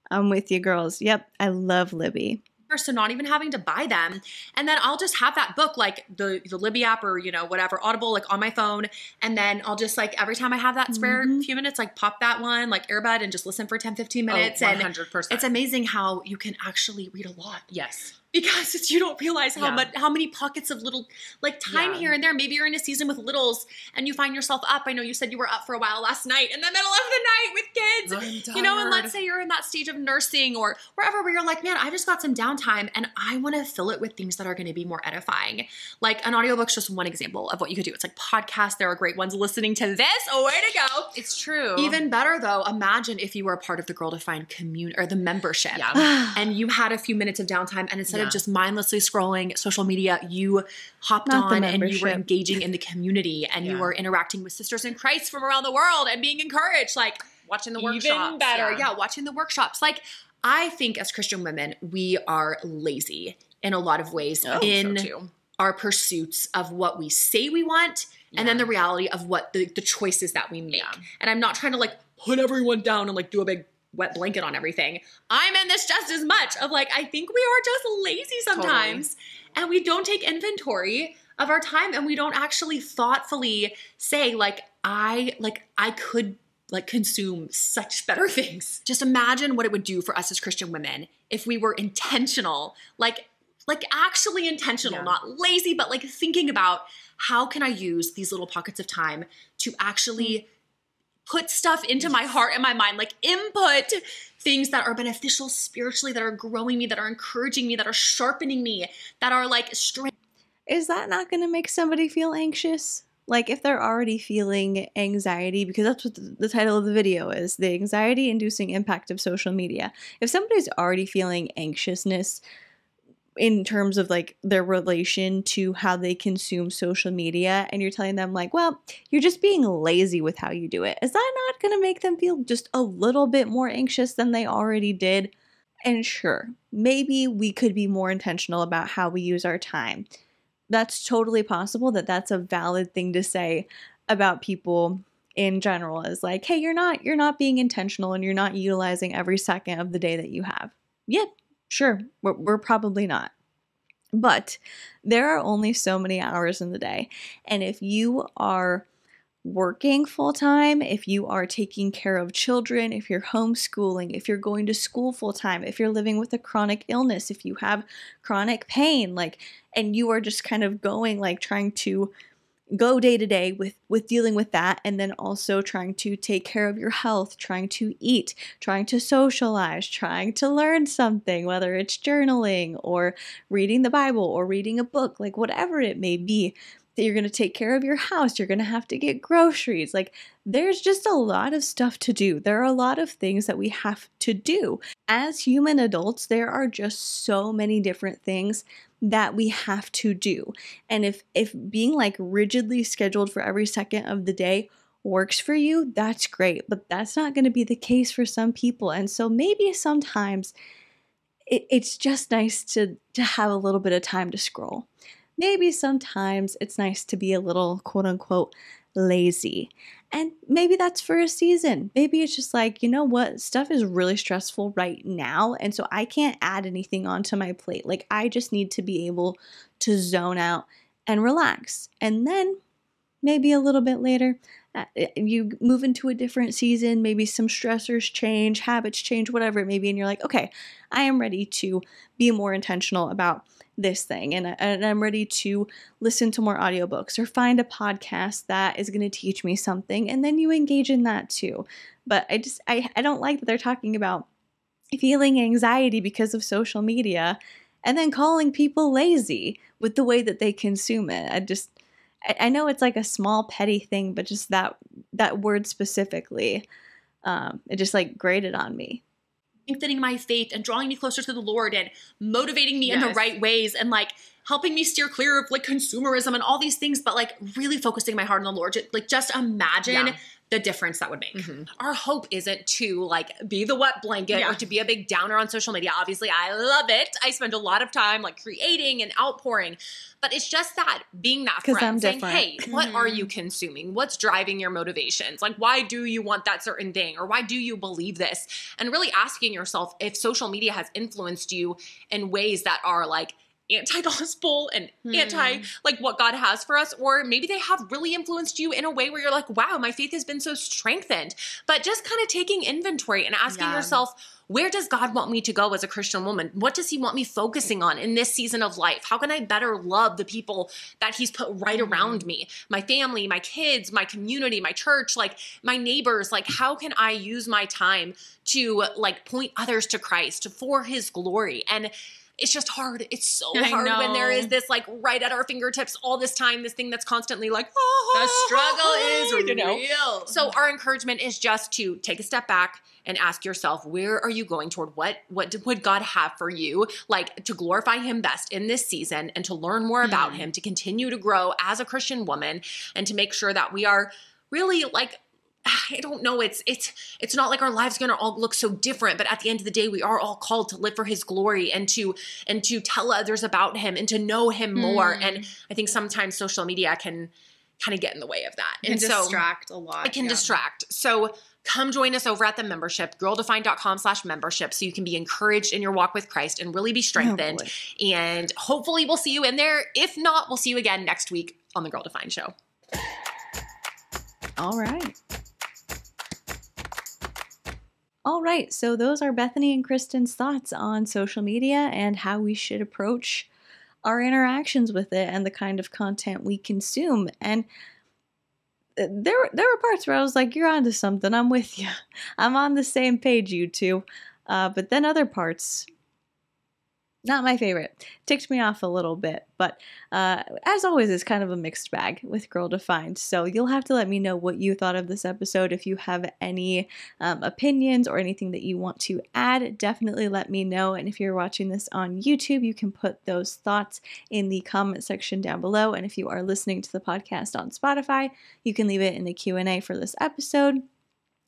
I'm with you girls. Yep. I love Libby. So not even having to buy them. And then I'll just have that book, like the, the Libby app or, you know, whatever, Audible, like on my phone. And then I'll just like, every time I have that spare mm-hmm. few minutes, like pop that one, like earbud and just listen for ten, fifteen minutes. Oh, one hundred percent. And it's amazing how you can actually read a lot. Yes. Because it's, you don't realize how yeah. much, how many pockets of little like time yeah. here and there. Maybe you're in a season with littles and you find yourself up. I know you said you were up for a while last night in the middle of the night with kids, you know, and let's say you're in that stage of nursing or wherever where you're like, man, I just got some downtime and I want to fill it with things that are going to be more edifying. Like an audiobook's just one example of what you could do. It's like podcasts. There are great ones. Listening to this. Oh, way to go. It's true. Even better though. Imagine if you were a part of the Girl Defined community or the membership yeah. and you had a few minutes of downtime and instead yeah. of just mindlessly scrolling social media, you hopped Not on and you were engaging in the community and yeah. you were interacting with sisters in Christ from around the world and being encouraged, like watching the workshops. Even better. Yeah. yeah. Watching the workshops. Like I think as Christian women, we are lazy in a lot of ways oh, in so our pursuits of what we say we want. Yeah. And then the reality of what the, the choices that we make. Yeah. And I'm not trying to like put everyone down and like do a big wet blanket on everything. I'm in this just as much of like, I think we are just lazy sometimes totally. and we don't take inventory of our time and we don't actually thoughtfully say like, I like, I could like consume such better things. Just imagine what it would do for us as Christian women if we were intentional, like, like actually intentional, yeah. not lazy, but like thinking about how can I use these little pockets of time to actually mm-hmm. put stuff into my heart and my mind, like input things that are beneficial spiritually, that are growing me, that are encouraging me, that are sharpening me, that are like strength. Is that not going to make somebody feel anxious? Like, if they're already feeling anxiety, because that's what the title of the video is, the anxiety-inducing impact of social media. If somebody's already feeling anxiousness in terms of, like, their relation to how they consume social media, and you're telling them, like, well, you're just being lazy with how you do it, is that not going to make them feel just a little bit more anxious than they already did? And sure, maybe we could be more intentional about how we use our time. That's totally possible that that's a valid thing to say about people in general, is like, hey, you're not you're not being intentional and you're not utilizing every second of the day that you have. Yeah, sure, we're, we're probably not. But there are only so many hours in the day. And if you are working full-time, if you are taking care of children, if you're homeschooling, if you're going to school full-time, if you're living with a chronic illness, if you have chronic pain, like, and you are just kind of going, like, trying to go day to day with with dealing with that, and then also trying to take care of your health, trying to eat, trying to socialize, trying to learn something, whether it's journaling or reading the Bible or reading a book, like whatever it may be, that you're going to take care of your house, you're going to have to get groceries. Like, there's just a lot of stuff to do. There are a lot of things that we have to do. As human adults, there are just so many different things that we have to do. And if, if being, like, rigidly scheduled for every second of the day works for you, that's great. But that's not going to be the case for some people. And so maybe sometimes it, it's just nice to, to have a little bit of time to scroll. Maybe sometimes it's nice to be a little quote unquote lazy. And maybe that's for a season. Maybe it's just like, you know what, stuff is really stressful right now. And so I can't add anything onto my plate. Like, I just need to be able to zone out and relax. And then maybe a little bit later, you move into a different season, maybe some stressors change, habits change, whatever it may be. And you're like, okay, I am ready to be more intentional about this thing, and, and I'm ready to listen to more audiobooks or find a podcast that is going to teach me something, and then you engage in that too. But I just I, I don't like that they're talking about feeling anxiety because of social media and then calling people lazy with the way that they consume it. I just I, I know it's like a small petty thing, but just that that word specifically, um, it just like grated on me. Strengthening my faith and drawing me closer to the Lord and motivating me yes. in the right ways and like helping me steer clear of like consumerism and all these things, but like really focusing my heart on the Lord. Like, just imagine yeah. the difference that would make. Mm-hmm. Our hope isn't to like be the wet blanket yeah. or to be a big downer on social media. Obviously, I love it. I spend a lot of time like creating and outpouring, but it's just that being that friend saying, hey, what mm-hmm. are you consuming? What's driving your motivations? Like, why do you want that certain thing? Or why do you believe this? And really asking yourself if social media has influenced you in ways that are like anti-gospel and hmm. anti like what God has for us, or maybe they have really influenced you in a way where you're like, wow, my faith has been so strengthened. But just kind of taking inventory and asking yeah. yourself, where does God want me to go as a Christian woman? What does he want me focusing on in this season of life? How can I better love the people that he's put right mm-hmm. around me? My family, my kids, my community, my church, like my neighbors. Like, how can I use my time to like point others to Christ for his glory? And it's just hard. It's so hard when there is this like right at our fingertips all this time, this thing that's constantly like, oh, the struggle oh, is you know. real. So our encouragement is just to take a step back and ask yourself, where are you going toward? What, what would God have for you? Like, to glorify him best in this season and to learn more mm. about him, to continue to grow as a Christian woman and to make sure that we are really like, I don't know. It's, it's, it's not like our lives are going to all look so different, but at the end of the day, we are all called to live for his glory and to, and to tell others about him and to know him more. Mm. And I think sometimes social media can kind of get in the way of that. It can and so distract a lot. It can yeah. distract. So come join us over at the membership, girldefined.com slash membership. So you can be encouraged in your walk with Christ and really be strengthened. Oh, and hopefully we'll see you in there. If not, we'll see you again next week on the Girl Defined show. All right. All right, so those are Bethany and Kristen's thoughts on social media and how we should approach our interactions with it and the kind of content we consume. And there, there were parts where I was like, you're onto something. I'm with you. I'm on the same page, you two. Uh, but then other parts Not my favorite. Ticked me off a little bit, but uh, as always, it's kind of a mixed bag with Girl Defined, so you'll have to let me know what you thought of this episode. If you have any um, opinions or anything that you want to add, definitely let me know, and if you're watching this on YouTube, you can put those thoughts in the comment section down below, and if you are listening to the podcast on Spotify, you can leave it in the Q and A for this episode.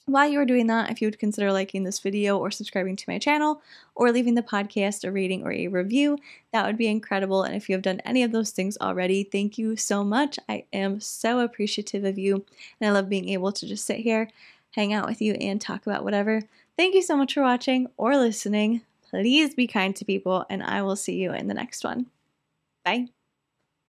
While you are doing that, if you would consider liking this video or subscribing to my channel or leaving the podcast a rating or a review, that would be incredible. And if you have done any of those things already, thank you so much. I am so appreciative of you, and I love being able to just sit here, hang out with you, and talk about whatever. Thank you so much for watching or listening. Please be kind to people, and I will see you in the next one. Bye.